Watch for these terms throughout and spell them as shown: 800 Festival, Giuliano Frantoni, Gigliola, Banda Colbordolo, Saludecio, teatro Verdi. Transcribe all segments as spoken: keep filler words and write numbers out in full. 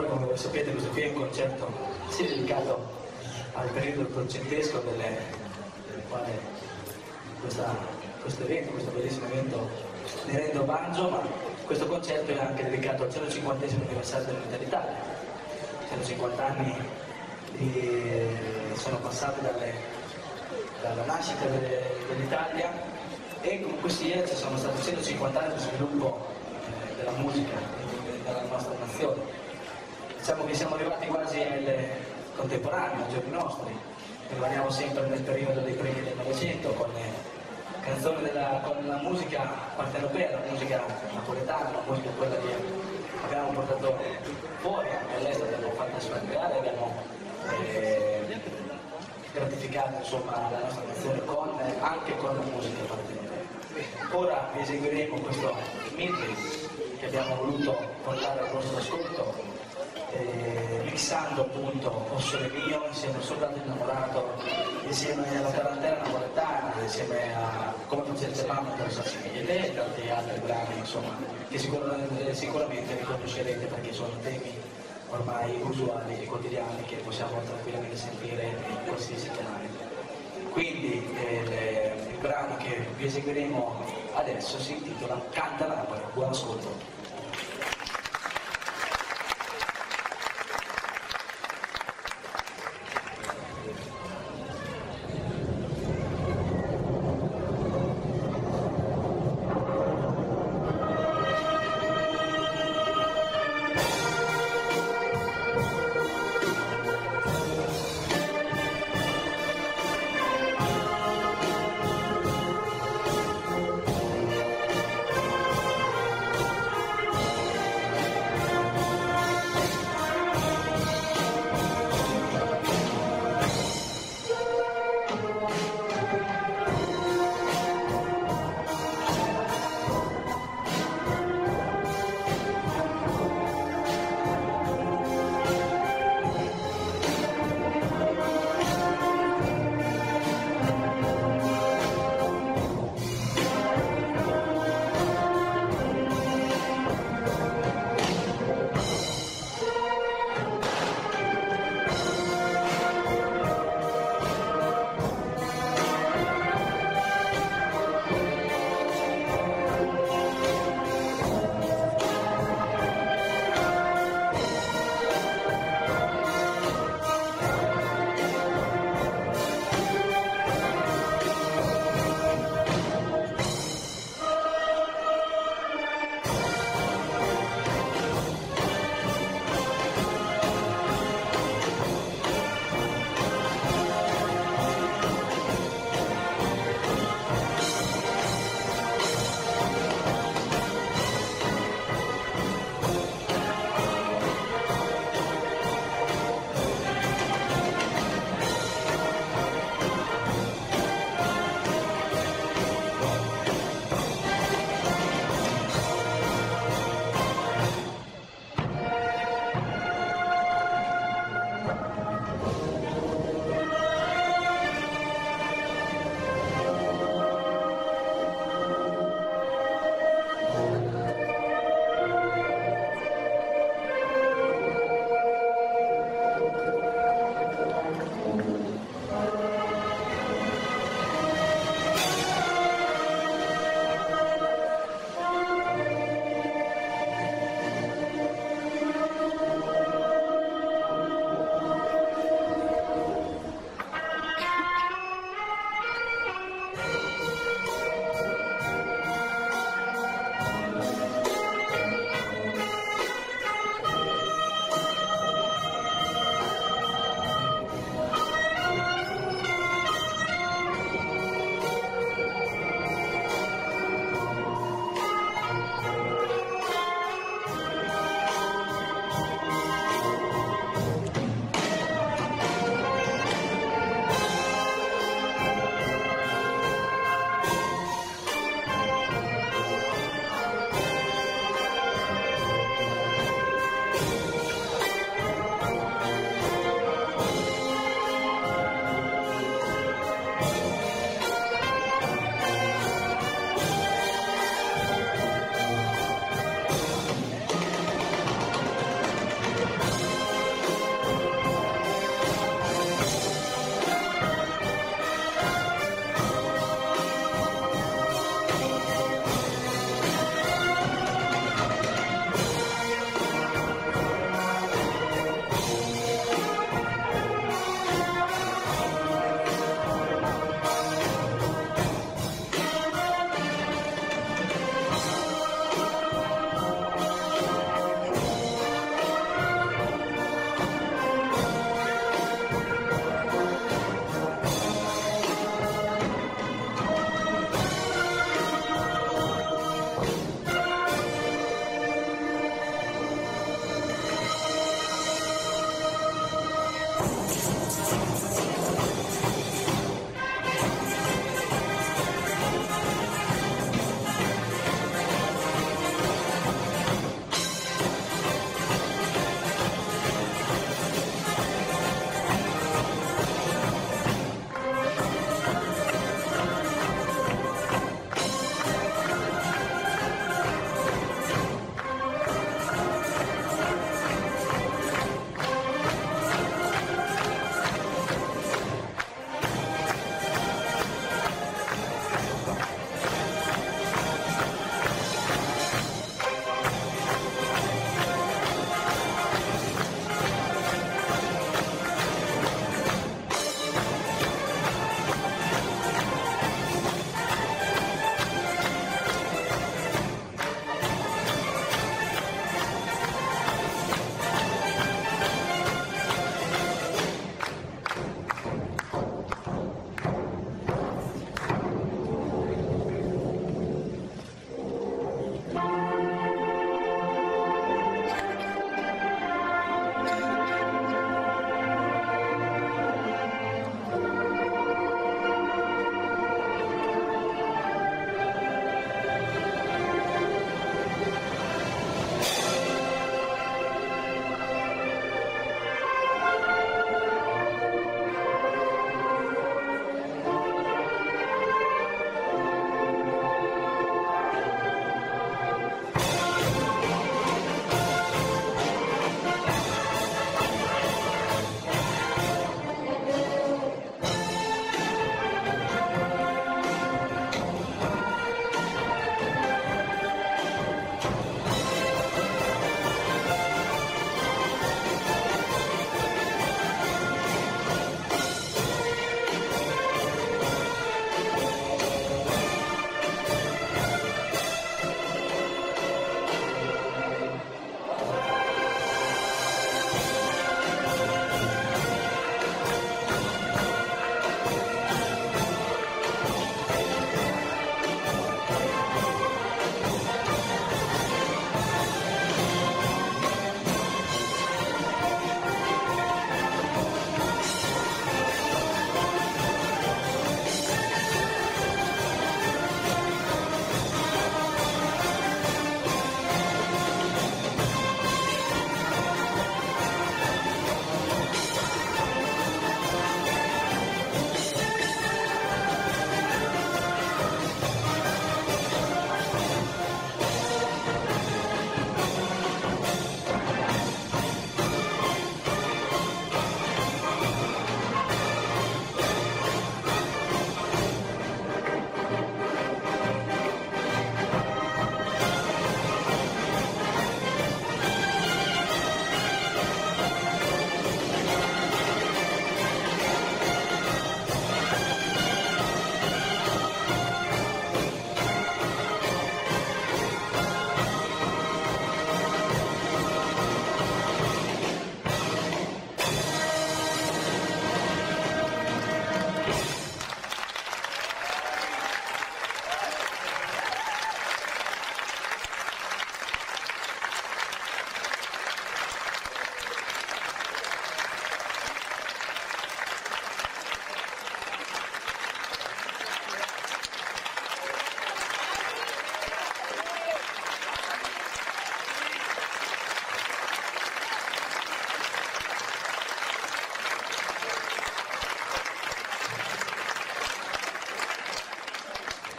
amore, come sapete, questo qui è un concerto sì, dedicato al periodo trecentesco, nel quale questa, questo evento, questo bellissimo evento ne rende omaggio, ma questo concerto è anche dedicato al centocinquantesimo anniversario dell'Unità d'Italia. centocinquanta anni di, sono passati dalle, dalla nascita de, dell'Italia, e con questi anni ci sono stati centocinquanta anni di sviluppo eh, della musica della nostra nazione. Diciamo che siamo arrivati quasi al contemporaneo, ai giorni nostri, rimaniamo sempre nel periodo dei primi del Novecento con le canzoni della, con la musica partenopea, la musica napoletana, la musica quella che abbiamo portato fuori anche all'estero, abbiamo fatto spaziare, abbiamo eh, gratificato insomma la nostra nazione con, anche con la musica partenopea. Ora vi eseguiremo questo medley che abbiamo voluto portare al vostro ascolto, eh, mixando appunto Ossole Mio insieme al Soldato Innamorato, insieme alla tarantella napoletana, insieme a Come Facesse Mamma per Sassimiglia e tanti altri brani insomma, che sicuramente, sicuramente riconoscerete perché sono temi ormai usuali e quotidiani che possiamo tranquillamente sentire in qualsiasi canale. Quindi eh, il brano che vi eseguiremo adesso si intitola Canta Napoli. Buon ascolto.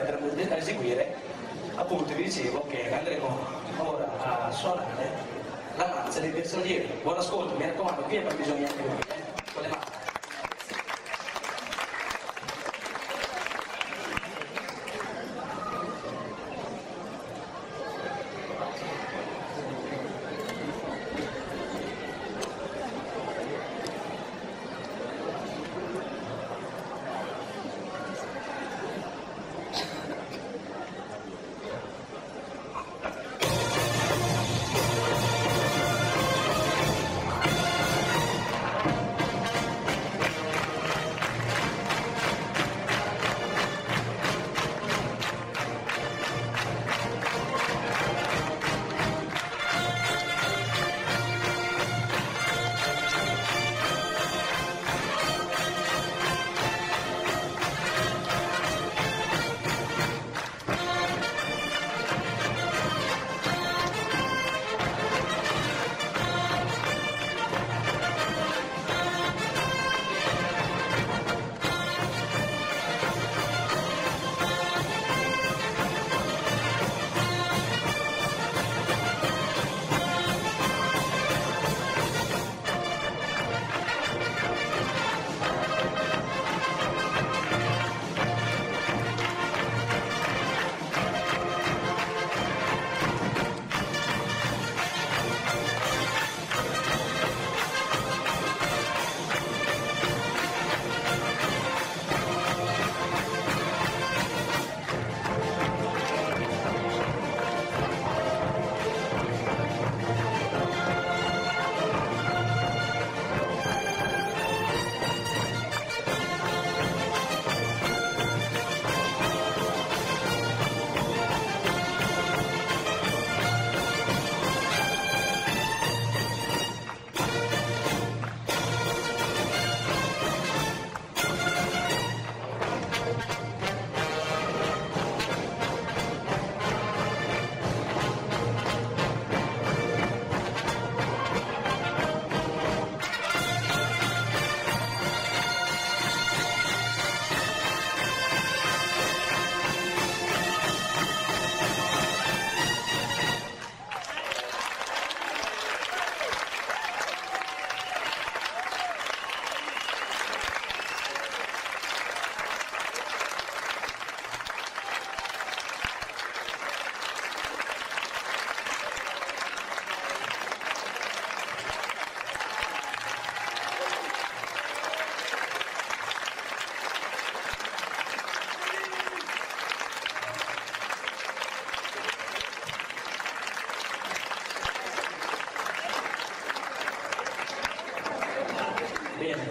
andremo a eseguire, appunto vi dicevo che andremo ora a suonare la danza dei bersaglieri. Buon ascolto, mi raccomando, qui abbiamo bisogno anche voi, eh? Con le mani.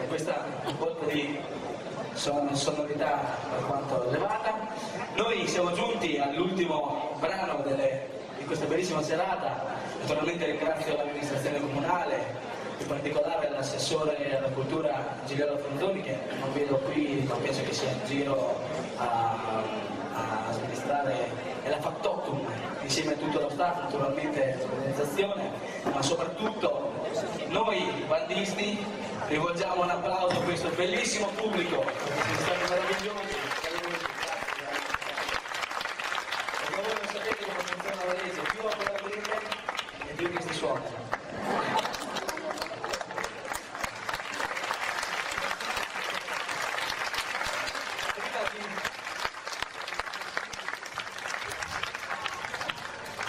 Questa colpa di sonorità alquanto elevata. Noi siamo giunti all'ultimo brano delle, di questa bellissima serata. Naturalmente ringrazio l'amministrazione comunale, in particolare l'assessore alla cultura Giuliano Frantoni, che non vedo qui, ma penso che sia in giro a, a amministrare e la Factotum, insieme a tutto lo staff, naturalmente l'organizzazione, ma soprattutto noi bandisti. Rivolgiamo un applauso a questo bellissimo pubblico, siete stati meravigliosi. Perché voi non sapete come funziona la legge, più applaudite e più che si suona.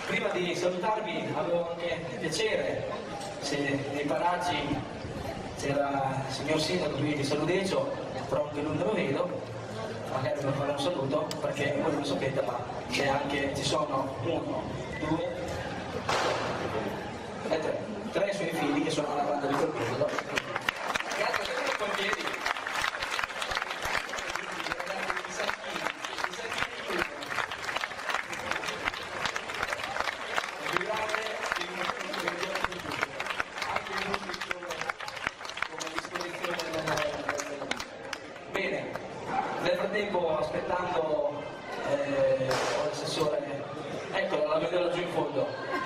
Prima di salutarvi avevo anche il piacere, se nei paraggi c'era il signor Sindaco qui di Saludecio, però anche lui non lo vedo, magari per fare un saluto, perché voi non lo sapete, ma c'è anche, ci sono uno, due e tre, tre suoi figli che sono alla Banda di Colbordolo. Grazie a tutti i piedi.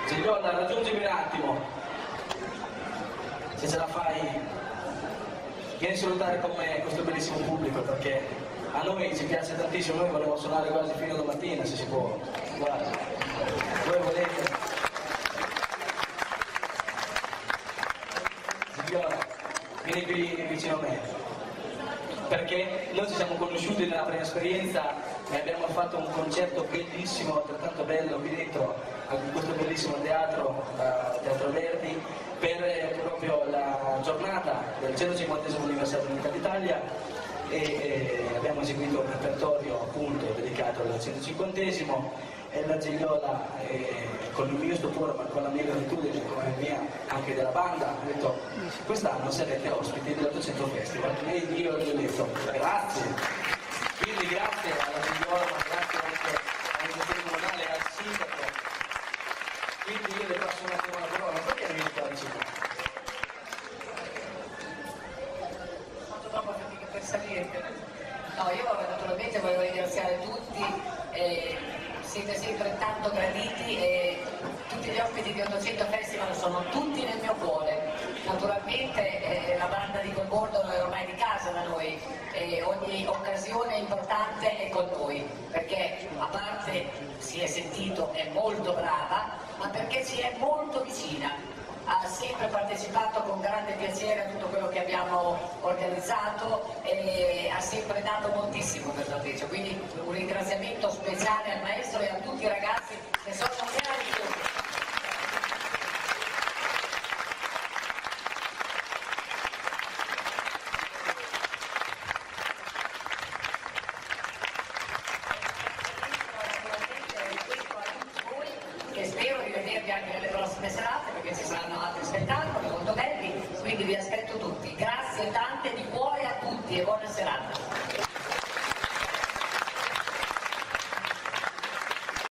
Gigliola, raggiungimi un attimo, se ce la fai, vieni a salutare con me questo bellissimo pubblico, perché a noi ci piace tantissimo, noi volevo suonare quasi fino alla mattina se si può, quasi. Voi volete? Gigliola, vieni qui vicino a me, perché noi ci siamo conosciuti nella prima esperienza e abbiamo fatto un concerto bellissimo, altrettanto bello qui dentro, in questo bellissimo teatro, uh, Teatro Verdi, per proprio la giornata del centocinquantesimo anniversario dell'Unità d'Italia, e abbiamo eseguito un repertorio appunto dedicato al centocinquantesimo, e la Gigliola eh, con il mio stupore ma con la mia gratitudine come mia anche della banda ha detto: quest'anno sarete ospiti dell'Ottocento Festival. E io gli ho detto grazie, quindi grazie alla Gigliola, grazie anche al Consiglio Comunale, al Sindaco. Quindi io le passo un attimo la parola, perché è venuto al Sindaco? No, io naturalmente volevo ringraziare tutti, eh, siete sempre tanto graditi e tutti gli ospiti di Ottocento Festival sono tutti nel mio cuore. Naturalmente eh, la banda di Colbordolo è ormai di casa da noi e ogni occasione importante è con noi, perché a parte si è sentito, è molto brava, ma perché ci è molto vicina. Ha sempre partecipato con grande piacere a tutto quello che abbiamo organizzato e ha sempre dato moltissimo per l'attrice, quindi un ringraziamento speciale al maestro e a tutti i ragazzi che sono meravigliosi. Grazie tante di cuore a tutti e buona